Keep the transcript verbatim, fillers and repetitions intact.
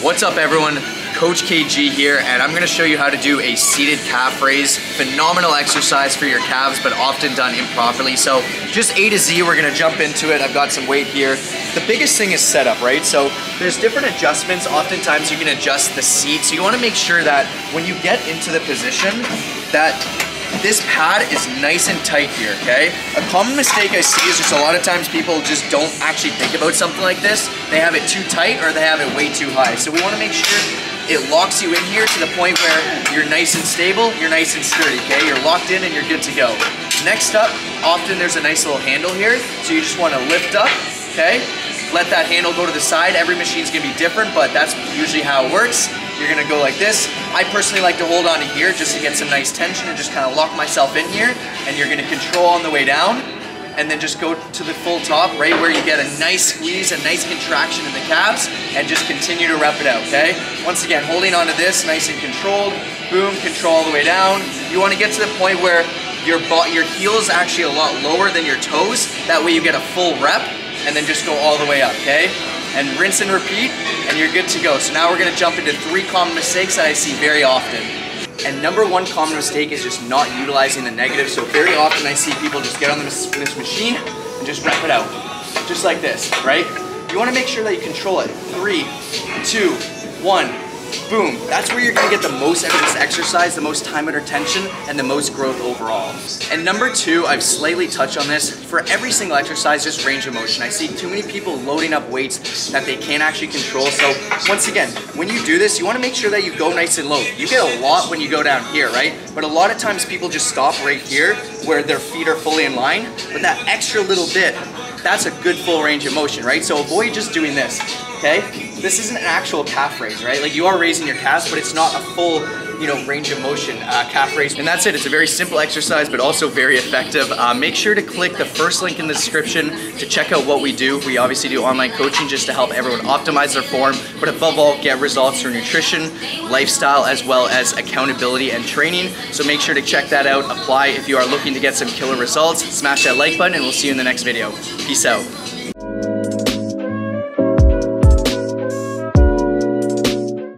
What's up everyone, Coach K G here, and I'm gonna show you how to do a seated calf raise. Phenomenal exercise for your calves, but often done improperly. So just A to Z, we're gonna jump into it. I've got some weight here. The biggest thing is setup, right? So there's different adjustments. Oftentimes you can adjust the seat. So you wanna make sure that when you get into the position, that this pad is nice and tight here, okay? A common mistake I see is just a lot of times people just don't actually think about something like this. They have it too tight or they have it way too high. So we want to make sure it locks you in here to the point where you're nice and stable, you're nice and sturdy, okay? You're locked in and you're good to go. Next up, often there's a nice little handle here. So you just want to lift up, okay? Let that handle go to the side. Every machine's going to be different, but that's usually how it works. You're gonna go like this. I personally like to hold on to here just to get some nice tension and just kind of lock myself in here. And you're gonna control on the way down and then just go to the full top right where you get a nice squeeze, a nice contraction in the calves, and just continue to rep it out, okay? Once again, holding on to this, nice and controlled. Boom, control all the way down. You wanna get to the point where your, your heel is actually a lot lower than your toes. That way you get a full rep and then just go all the way up, okay? And rinse and repeat, and you're good to go. So now we're gonna jump into three common mistakes that I see very often. And number one common mistake is just not utilizing the negative. So very often I see people just get on this machine and just rep it out. Just like this, right? You wanna make sure that you control it. Three, two, one, boom. That's where you're gonna get the most out of this exercise, the most time under tension, and the most growth overall. And number two, I've slightly touched on this. For every single exercise, just range of motion. I see too many people loading up weights that they can't actually control. So once again, when you do this, you wanna make sure that you go nice and low. You get a lot when you go down here, right? But a lot of times people just stop right here where their feet are fully in line. But that extra little bit, that's a good full range of motion, right? So avoid just doing this, okay? This isn't an actual calf raise, right? Like you are raising your calves, but it's not a full, you know, range of motion uh, calf raise. And that's it, it's a very simple exercise, but also very effective. Uh, make sure to click the first link in the description to check out what we do. We obviously do online coaching just to help everyone optimize their form, but above all, get results through nutrition, lifestyle, as well as accountability and training. So make sure to check that out, apply if you are looking to get some killer results. Smash that like button and we'll see you in the next video. Peace out.